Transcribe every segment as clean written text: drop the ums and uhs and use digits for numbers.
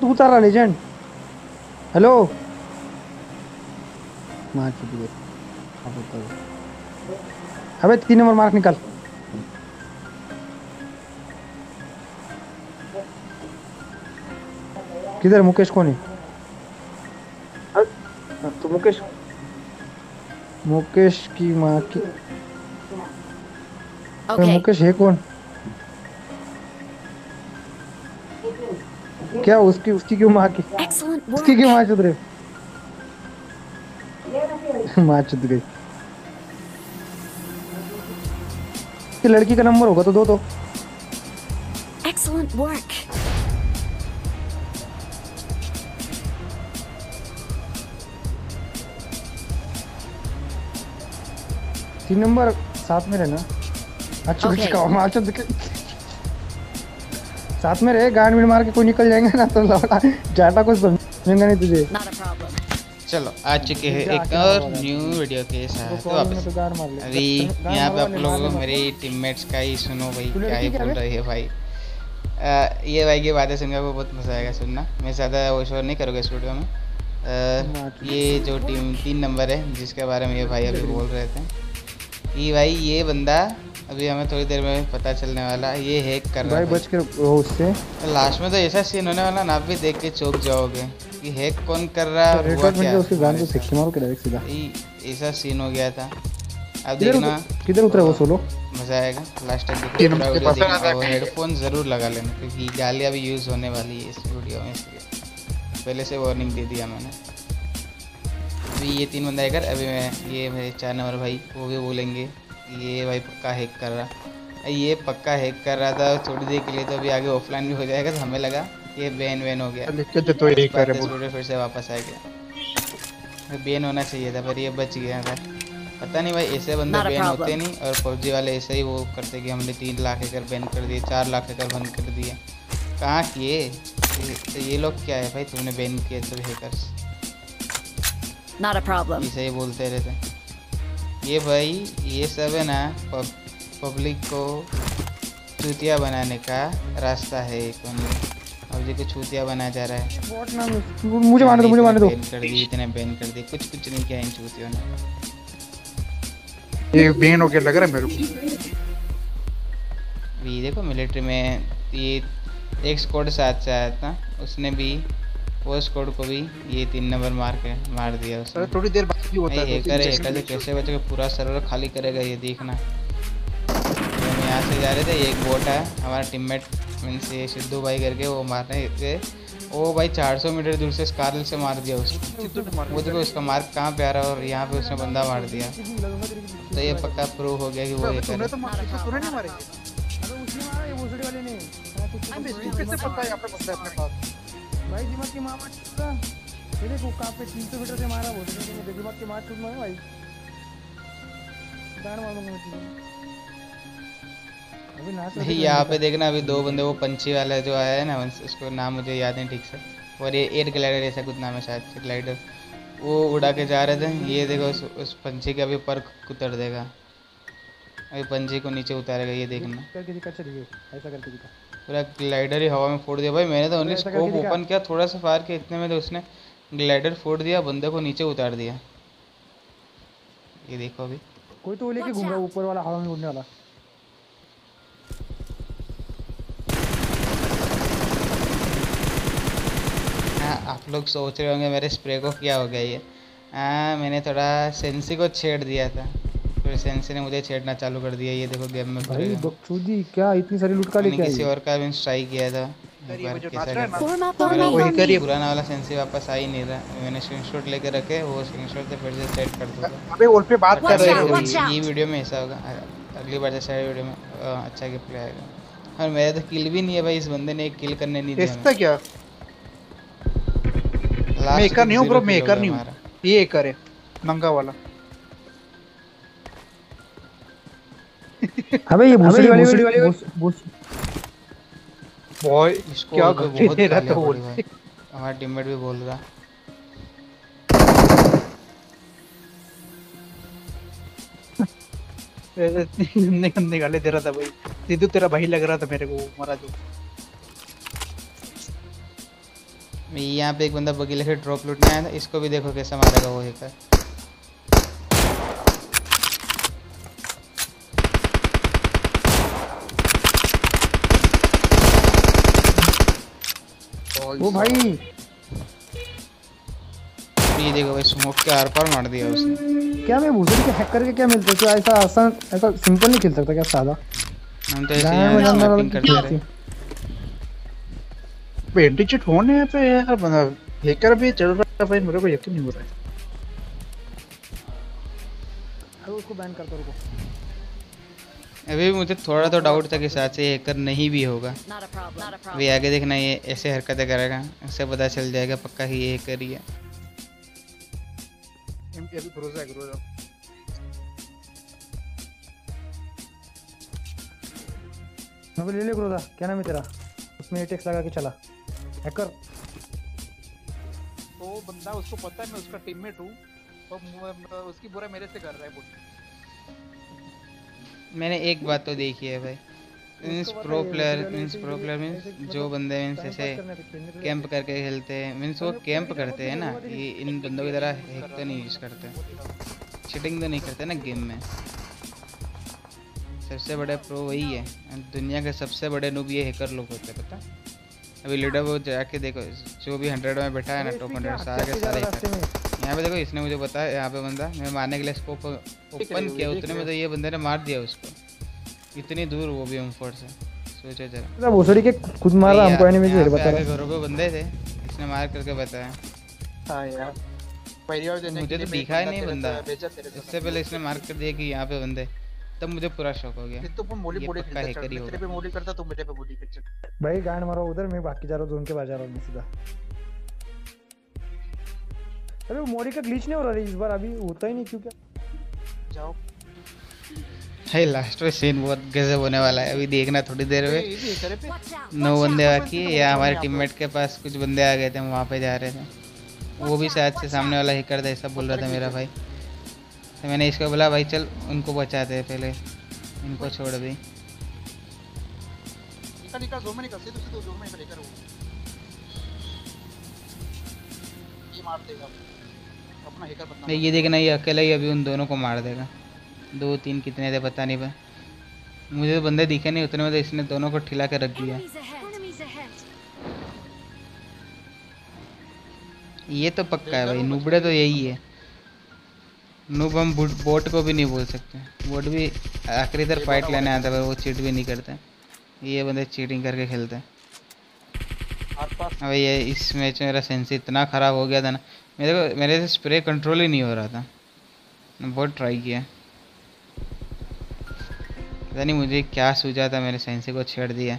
तू उतारा legend. Hello मार चुकी है। अबे 3 नंबर मार्क निकाल। किधर मुकेश? कौन है तो मुकेश? मुकेश की माँ की मुकेश है कौन? क्या उसकी क्यों माँ की? उसकी क्यों माँ चुद रहे? माँ चुद गई। लड़की का नंबर होगा तो दो। Excellent work. नंबर साथ में रहना। अच्छा okay. माँ चुद गई। साथ में रहे, गांड मार के कोई निकल जाएंगे ना तो जाटा कुछ समझेगा नहीं तुझे। चलो आ चुके हैं एक और न्यू वीडियो के साथ वापस। अरे यहाँ पे आप लोगों को मेरे टीममेट्स का ही सुनो भाई क्या ही बोल रहे हैं भाई। ये भाई की बातें सुनकर आपको बहुत मजा आएगा सुनना। मैं ज़्यादा वो शोर नहीं करूँगा इस वीडियो में। ये जो टीम 3 नंबर है जिसके बारे में ये भाई अभी बोल रहे थे कि भाई ये बंदा अभी हमें थोड़ी देर में पता चलने वाला ये हैक कर रहा है भाई बच के रहो उससे। लास्ट में तो ऐसा सीन होने वाला ना आप भी देख के चौंक जाओगे कि हैक कौन कर रहा है और हुआ क्या। उसके गांड को सिक्के मारो के डायरेक्ट सीधा ऐसा सीन हो गया था। अब देखना किधर उतरा वो सोलो, मजा आएगा। लास्ट टाइम देखो हेडफोन जरूर लगा लेना क्योंकि गालियां भी यूज होने वाली है इस वीडियो में, इसलिए पहले से वार्निंग दे दिया मैंने। अभी ये 3 बंदा है अभी मैं ये मेरे 4 नंबर भाई वो भी बोलेंगे ये भाई पक्का हैक कर रहा, ये पक्का हैक कर रहा था थोड़ी देर के लिए। तो अभी आगे ऑफलाइन भी हो जाएगा तो हमें लगा ये बैन हो गया तो ये कर फिर से वापस आ गया। बैन होना चाहिए था पर ये बच गया था। पता नहीं भाई ऐसे बंदे बैन होते नहीं और फौजी वाले ऐसे ही वो करते कि हमने 3 लाख हैकर बैन कर दिए, 4 लाख हैकर बंद कर दिए। कहाँ किए ये लोग? क्या है भाई तुमने बैन किए सब हैकर्स? ऐसे ही बोलते रहते ये भाई। ये सब है ना पब्लिक को चूतिया बनाने का रास्ता है। पब्लिक को चूतिया बनाया जा रहा है। मुझे मारने दो। इतने बैन कर दिए कुछ नहीं किया इन चूतियों ने। ये बैन हो गया लग रहा है मेरे को। भी देखो मिलिट्री में ये एक स्क्वाड साथ से आया था उसने भी वो स्क्वाड को भी ये 3 नंबर मार दिया उसने। थोड़ी देर बाद भी होता है हैकर से कैसे बचेगा? पूरा सर्वर खाली करेगा ये देखना। हम यहाँ से जा रहे थे एक बोट है हमारा टीममेट मीन्स ये सिद्धू भाई करके वो मारने थे। वो भाई 400 मीटर दूर से स्कारल से मार दिया उसको। वो देखो उसका मार्क कहाँ पे आ रहा है और यहाँ पे उसने बंदा मार दिया। तो ये पक्का प्रूव हो गया कि वो हैकर भाई। दिमाग की मार चुका मेरे को काफी 300 मीटर से मारा बोल रहे थे। दिमाग की मार चुका भाई दान मारूंगा अभी ना। यहाँ पे देखना अभी 2 बंदे वो पंछी वाला जो आया है ना उसको नाम मुझे याद नहीं ठीक से और ये एयर ग्लाइडर ऐसा कुछ नाम है शायद ग्लाइडर वो उड़ा के जा रहे थे। ये देखो उस पंछी का भी पर उतर देगा अभी पंछी को नीचे उतारेगा ये देखना। ऐसा करके दिखा पूरा ग्लाइडर ही हवा में फोड़ दिया भाई। मैंने तो ओनली स्कोप ओपन किया थोड़ा सा फायर किया इतने में तो उसने ग्लाइडर फोड़ दिया बंदे को नीचे उतार दिया। ये देखो अभी कोई तो लेके घूम रहा ऊपर वाला हवा में उड़ने वाला। हाँ आप लोग सोच रहे होंगे मेरे स्प्रे को क्या हो गया ये। हाँ मैंने थोड़ा सेंसी को छेड़ दिया था फिर सेंसी ने मुझे छेड़ना चालू कर दिया। ये देखो गेम में भाई बकचोदी क्या इतनी सारी लूट का लेके आया। किसी और का भी स्ट्राइक किया था वही करिए पुराना वाला सेंसी वापस आ ही नहीं रहा। मैंने स्क्रीनशॉट लेके रखे वो स्क्रीनशॉट से फिर से सेट कर दूंगा। अबे और पे बात कर रहे हैं ये वीडियो में ऐसा होगा अगली बार जैसा वीडियो में अच्छा गेम प्ले आएगा। और मेरा तो किल भी नहीं है भाई इस बंदे ने एक किल करने नहीं दिया। इसका क्या मेकर नहीं हूं ब्रो मेकर नहीं हूं ये एक करे नंगा वाला। हमें ये भूसड़ी वाली बॉय इसको क्या बहुत दे रहा था बोल भाई। हमारा टीममेट भी बोल रहा गंदे गंदे गाले दे रहा था भाई। सिद्धू तेरा भाई लग रहा था मेरे को। मरा जो यहाँ पे एक बंदा बगी लेकर ड्रॉप लूटने आया था, इसको भी देखो कैसा मारेगा वो लेकर। वो भाई ये देखो भाई, स्मोक के आर पार मार दिया उसने। क्या मैं भूसड़ी के हैक करके क्या मिलता है? क्या ऐसा आसान, ऐसा सिंपल नहीं खेल सकता क्या सादा? हम तो ऐसे ही मैपिंग करते रहे। पेंटिचिट फोन है यहाँ पे यार, बंदा हैकर भी चल रहा है भाई, मेरे को यकीन नहीं हो रहा है। अब उसको बैन कर दो रुको। अभी मुझे थोड़ा तो डाउट था कि शायद से हैकर नहीं भी होगा। अभी आगे देखना ये ऐसे हरकतें करेगा, इससे पता चल जाएगा पक्का ही ये हैकर ही है। एमपी अभी भरोसा करो। मैं ले ले करो था, क्या नाम है तेरा? उसमें एटेक्स लगा के चला हैकर। वो बंदा उसको पता है मैं उसका टीममेट हूँ और उसकी बुरा मेरे से कर रहा है बुट। मैंने एक बात तो देखी है भाई, प्रो प्लेयर मींस जो बंदे मींस ऐसे कैंप करके खेलते हैं, मींस वो कैंप करते हैं ना, ये इन बंदों की तरह हैक तो नहीं यूज करते, चीटिंग तो नहीं करते ना गेम में। सबसे बड़ा प्रो वही है, दुनिया के सबसे बड़े नूब ये हैकर लोग होते हैं, पता? अभी लीडर वो जाके देखो, जो भी 100 में बैठा है ना, टॉप 100 सारे के सारे हैकर। यहाँ पे देखो, इसने मुझे पता है यहाँ पे बंदा मैं मारने के लिए स्कोप ओपन किया, उतने में तो ये बंदे ने मार दिया उसको, इतनी दूर, वो भी M4 से। सोचो जरा, भोसड़ी के खुद मारा हमको, एनिमी से बता रहा है। घरों पे बंदे थे, इसने मार करके बताया। हां यार, पहली बार देने मुझे तो दिखा ही नहीं बंदा, इससे पहले इसने मार कर दिया कि यहाँ पे बंदे, तब मुझे पूरा शौक हो गया। तो मोली मोली खेलता, तेरे पे मोली करता तो मेरे पे मोली कर। भाई गांड मारो उधर, मैं बाकी जा रहा हूं जोन के बाजार में सीधा। अरे मोली का ग्लिच नहीं हो रहा है इस बार, अभी होता ही नहीं क्यों? क्या जाओ भाई, लास्ट में सीन बहुत गजब होने वाला है, अभी देखना थोड़ी देर में। 9 बंदे बाकी है, या हमारे टीममेट के पास कुछ बंदे आ गए थे, हम वहां पे जा रहे थे, वो भी शायद से सामने वाला ही कर दे ऐसा बोल रहा था मेरा भाई। तो मैंने इसको बोला भाई चल उनको बचाते हैं पहले, इनको छोड़ दी। ये देखना ये अकेला ही अभी उन दोनों को मार देगा, 2-3 कितने थे पता नहीं भाई, मुझे तो बंदे दिखे नहीं, उतने में तो इसने दोनों को ठिला के रख दिया। ये तो पक्का है भाई, नुबड़े तो यही है। नूब हम बोट को भी नहीं बोल सकते, बोट भी आखिरी तरफ फाइट लेने आता है, वो चीट भी नहीं करता, ये बंदे चीटिंग करके खेलते हैं। अब ये इस मैच में मेरा सेंस इतना ख़राब हो गया था ना, मेरे से स्प्रे कंट्रोल ही नहीं हो रहा था, बहुत ट्राई किया, पता नहीं मुझे क्या सूझा था, मेरे सेंसी को छेड़ दिया।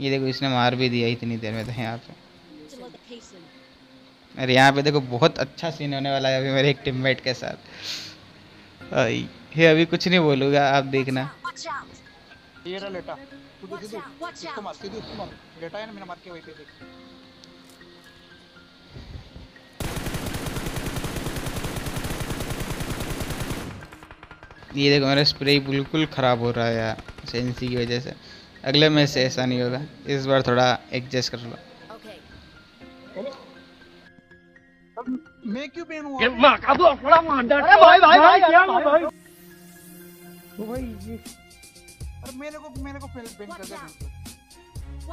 ये देखो इसने मार भी दिया इतनी देर में, तो यहाँ पे अरे यहाँ पे देखो बहुत अच्छा सीन होने वाला है अभी मेरे एक टीममेट के साथ। ये अभी कुछ नहीं बोलूँगा, आप देखना। ये रहा लेटा, इसको मार, इसको मार, लेटा है ना, मैंने मार के वहीं पे देख। ये देखो मेरा स्प्रे बिल्कुल खराब हो रहा है यार सेंसी की वजह से, अगले मैच से ऐसा नहीं होगा, इस बार थोड़ा एडजस्ट कर लो। मैं क्यों पेन हुआ? मां का दो थोड़ा मार डाल। अरे भाई भाई भाई क्या हुआ भाई? वो भाई ये और मेरे को पेन कर दे।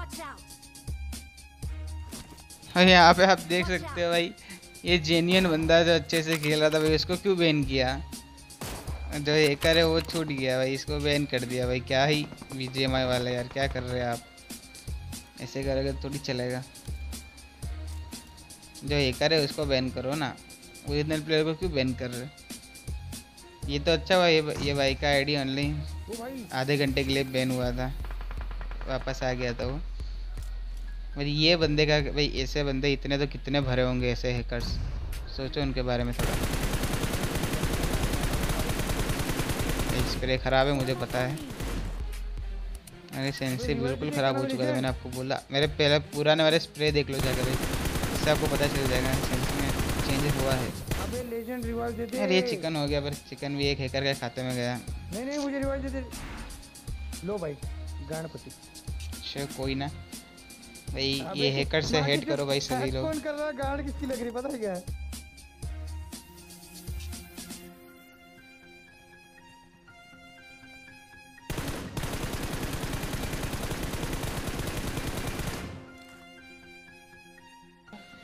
अरे यहां पे आप देख सकते हो भाई, ये जेन्युइन बंदा जो अच्छे से खेल रहा था भाई, इसको क्यों बैन किया? जो हैकर है वो छूट गया भाई, इसको बैन कर दिया भाई। क्या ही बीजेएमआई वाले यार, क्या कर रहे हैं आप? ऐसे करोगे थोड़ी चलेगा, जो हैकर है उसको बैन करो ना, ओरिजिनल प्लेयर को क्यों बैन कर रहे? ये तो अच्छा हुआ ये भाई का आईडी ऑनली आधे घंटे के लिए बैन हुआ था, वापस आ गया था वो। और ये बंदे का भाई, ऐसे बंदे इतने तो कितने भरे होंगे ऐसे हैकर्स, सोचो उनके बारे में थोड़ा। स्प्रे ख़राब है मुझे पता है, अरे सेंसी बिल्कुल ख़राब हो चुका था, मैंने आपको बोला। मेरे पहले पुराने वाले स्प्रे देख लो जाकर, आपको पता चल जाएगा में चेंज हुआ है। अबे लेजेंड रिवाइव देते यार, ये चिकन हो गया, पर चिकन भी एक हैकर के खाते में गया। नहीं नहीं मुझे रिवाइव दे। लो भाई गणपति चलो कोई ना भाई, ये हैकर से हेड करो भाई सभी लोग। कौन कर रहा है गार्ड, किसकी लग रही पता है क्या?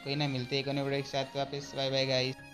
कोई ना, मिलते हैं एक नए वीडियो के साथ वापस। Bye bye guys.